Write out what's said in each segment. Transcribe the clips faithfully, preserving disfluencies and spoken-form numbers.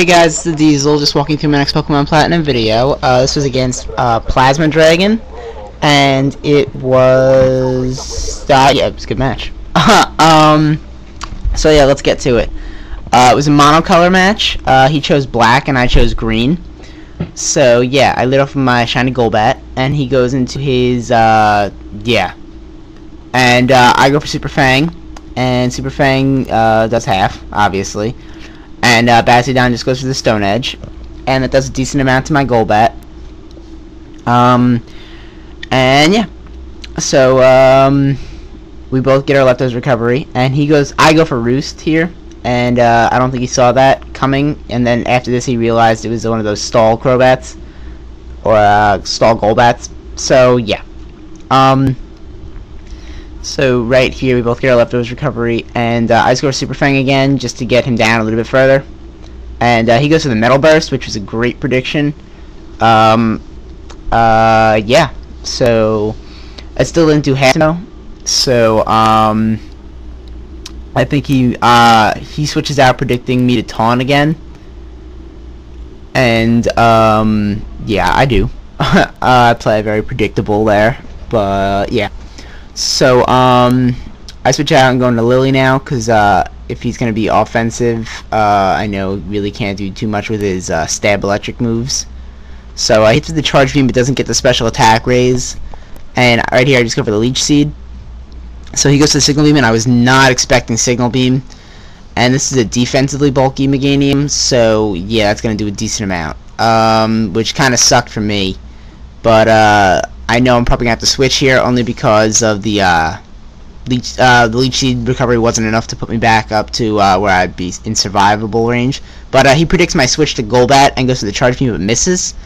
Hey guys, it's the Diesel, just walking through my next Pokemon Platinum video. Uh, this was against uh, Plasma Dragon, and it was... Uh, yeah, it was a good match. um, so yeah, let's get to it. Uh, it was a monocolor match. Uh, he chose black and I chose green. So yeah, I lit off my shiny Golbat, and he goes into his... Uh, yeah. And uh, I go for Super Fang, and Super Fang uh, does half, obviously. And uh, Bastiodon just goes for the Stone Edge, and it does a decent amount to my Golbat. Um, and yeah, so um, we both get our Leptos recovery, and he goes. I go for Roost here, and uh, I don't think he saw that coming. And then after this, he realized it was one of those stall Crobats or uh, stall Golbats. So yeah. Um, So right here we both get our Leptos recovery, and uh, I score Super Fang again just to get him down a little bit further. And uh, he goes for the Metal Burst, which was a great prediction. Um, uh, yeah, so I still didn't do half though. So um, I think he uh, he switches out predicting me to Taunt again, and um, yeah, I do. uh, I play very predictable there, but yeah. So, um, I switch out and go into Lily now, because, uh, if he's going to be offensive, uh, I know really can't do too much with his, uh, stab electric moves. So, I hit the charge beam, but doesn't get the special attack raise. And right here, I just go for the Leech Seed. So, he goes to the Signal Beam, and I was not expecting Signal Beam. And this is a defensively bulky Meganium, so, yeah, that's going to do a decent amount. Um, which kind of sucked for me. But, uh... I know I'm probably going to have to switch here only because of the, uh, leech, uh, the Leech Seed recovery wasn't enough to put me back up to uh, where I'd be in survivable range. But uh, he predicts my switch to Golbat and goes to the charge beam but misses.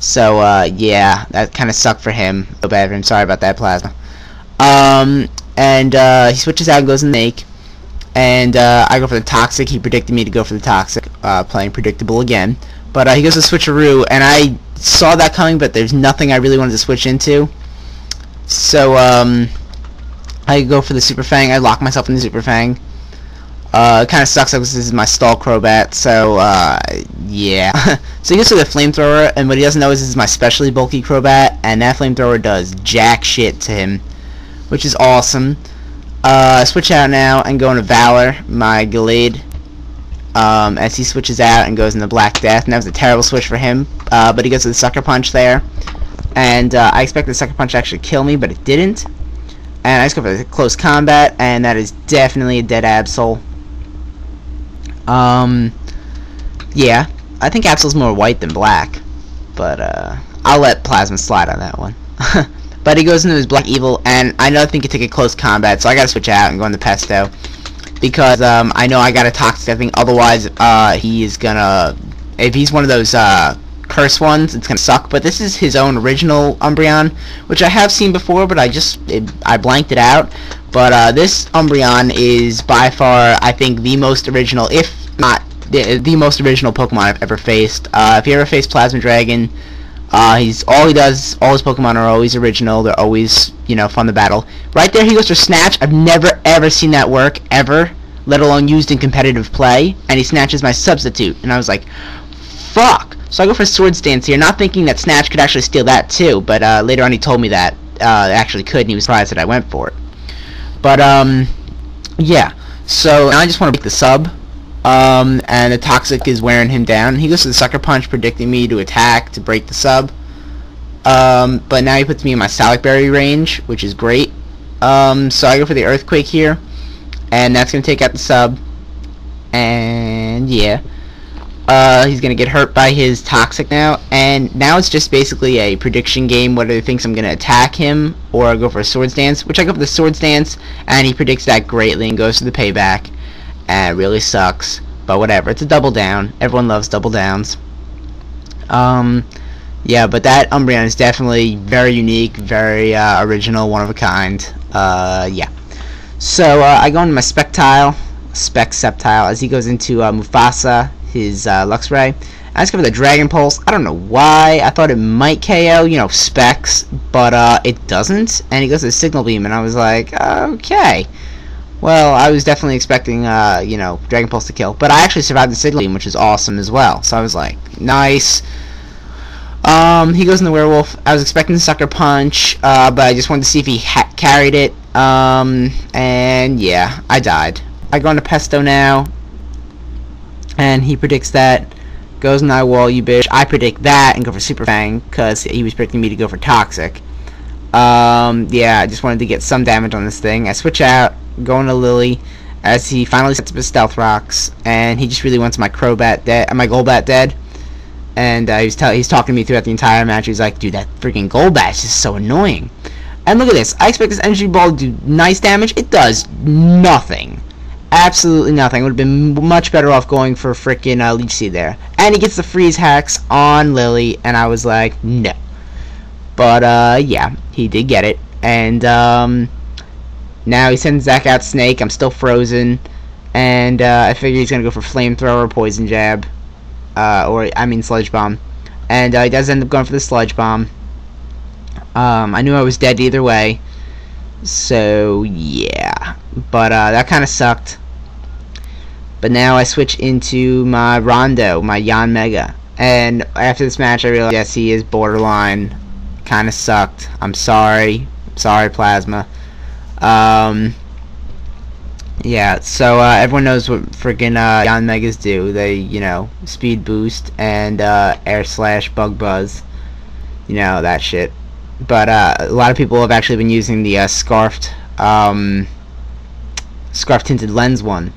So uh, yeah, that kind of sucked for him. So bad for him. Sorry about that, Plasma. Um, and uh, he switches out and goes in the Make. And uh, I go for the Toxic. He predicted me to go for the Toxic, uh, playing predictable again. But uh, he goes to Switcheroo, and I saw that coming, but there's nothing I really wanted to switch into. So, um, I go for the Super Fang. I lock myself in the Super Fang. Uh, it kind of sucks because this is my stall Crobat, so, uh, yeah. So he goes to the Flamethrower, and what he doesn't know is this is my specially bulky Crobat, and that Flamethrower does jack shit to him, which is awesome. Uh, switch out now and go into Valor, my Gallade. Um, as he switches out and goes into Black Death, and that was a terrible switch for him, uh, but he goes to the Sucker Punch there, and uh, I expected the Sucker Punch to actually kill me, but it didn't, and I just go for the Close Combat, and that is definitely a dead Absol. Um, yeah, I think Absol's more white than black, but uh, I'll let Plasma slide on that one. But he goes into his Black Evil, and I don't think he took a Close Combat, so I gotta switch out and go into Pesto. Because um, I know I got a Toxic, I think, otherwise uh, he is gonna... If he's one of those uh, curse ones, it's gonna suck. But this is his own original Umbreon, which I have seen before, but I just... It, I blanked it out. But uh, this Umbreon is by far, I think, the most original, if not the, the most original Pokemon I've ever faced. Uh, if you ever faced Plasma Dragon, uh, he's all he does, all his Pokemon are always original, they're always, you know, fun to battle. Right there he goes for Snatch. I've never ever seen that work, ever, let alone used in competitive play, and he snatches my substitute, and I was like, fuck! So I go for Swords Dance here, not thinking that Snatch could actually steal that too, but uh, later on he told me that uh, it actually could, and he was surprised that I went for it. But, um, yeah, so now I just want to pick the sub, um, and the Toxic is wearing him down. He goes to the Sucker Punch, predicting me to attack, to break the sub, um, but now he puts me in my Salak Berry range, which is great. Um, so I go for the Earthquake here, and that's going to take out the sub, and yeah, uh, he's going to get hurt by his Toxic now, and now it's just basically a prediction game, whether he thinks I'm going to attack him, or I go for a Swords Dance, which I go for the Swords Dance, and he predicts that greatly, and goes to the Payback, and it really sucks, but whatever, it's a double down, everyone loves double downs. Um, yeah, but that Umbreon is definitely very unique, very, uh, original, one of a kind, uh, yeah. So, uh, I go into my Spectile, Spec-Septile, as he goes into uh, Mufasa, his uh, Luxray. I discover the Dragon Pulse. I don't know why. I thought it might K O, you know, Specs, but uh, it doesn't. And he goes to the Signal Beam, and I was like, okay. Well, I was definitely expecting, uh, you know, Dragon Pulse to kill, but I actually survived the Sigilene, which is awesome as well. So I was like, nice. Um, he goes in the Werewolf. I was expecting the Sucker Punch, uh, but I just wanted to see if he ha carried it. Um, and yeah, I died. I go into Pesto now, and he predicts that. Goes in I wall, you bitch. I predict that and go for Super Fang, because he was predicting me to go for Toxic. Um, yeah, I just wanted to get some damage on this thing. I switch out, go into Lily, as he finally sets up his Stealth Rocks, and he just really wants my Crobat dead, my Golbat dead. And uh, he's, he's talking to me throughout the entire match. He's like, dude, that freaking Golbat is just so annoying. And look at this. I expect this energy ball to do nice damage. It does nothing. Absolutely nothing. Would have been much better off going for freaking uh, Leech Seed there. And he gets the freeze hacks on Lily, and I was like, no. But uh, yeah, he did get it. And um, now he sends Zach out Snake. I'm still frozen, and uh, I figure he's gonna go for Flamethrower or Poison Jab, uh, or I mean Sludge Bomb. And uh, he does end up going for the Sludge Bomb. Um, I knew I was dead either way. So yeah, but uh, that kind of sucked. But now I switch into my Rondo, my Yan Mega, and after this match I realized, yes, he is borderline. Kind of sucked. I'm sorry, I'm sorry, Plasma. Um, yeah. So uh, everyone knows what freaking uh, Yan Megas do. They, you know, speed boost and uh, air slash, bug buzz, you know, that shit. But uh, a lot of people have actually been using the uh, scarfed, um, scarf tinted lens one.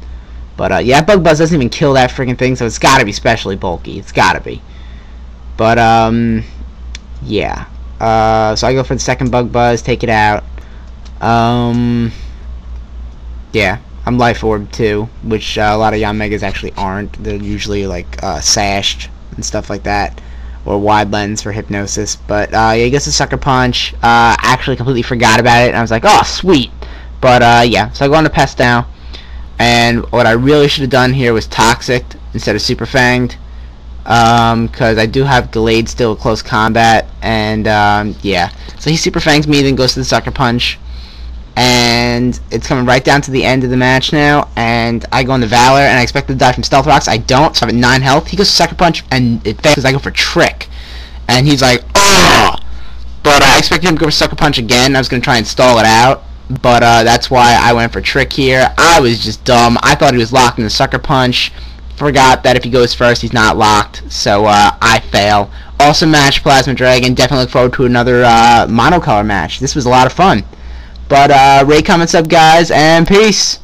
But uh, yeah, Bug Buzz doesn't even kill that freaking thing, so it's got to be specially bulky. It's got to be. But um, yeah. Uh, so I go for the second Bug Buzz, take it out. Um, yeah, I'm Life Orb too, which uh, a lot of Yan Megas actually aren't. They're usually like uh, sashed and stuff like that, or wide lens for hypnosis. But uh, yeah, he gets a Sucker Punch. Uh, actually completely forgot about it, and I was like, oh, sweet. But uh, yeah, so I go on to Pest now, and what I really should have done here was Toxic instead of Super Fanged, um, because I do have Gallade still close combat, and um, yeah. So he Super Fangs me, then goes to the Sucker Punch, and it's coming right down to the end of the match now, and I go into Valor, and I expect to die from Stealth Rocks. I don't, so I'm at nine health. He goes to Sucker Punch, and it fails because I go for Trick, and he's like, oh! But I expected him to go for Sucker Punch again. I was going to try and stall it out, but uh, that's why I went for Trick here. I was just dumb. I thought he was locked in the Sucker Punch. Forgot that if he goes first, he's not locked, so uh, I fail. Awesome match, Plasma Dragon. Definitely look forward to another uh, monocolor match. This was a lot of fun. But uh, rate, comment, sub, guys, and peace.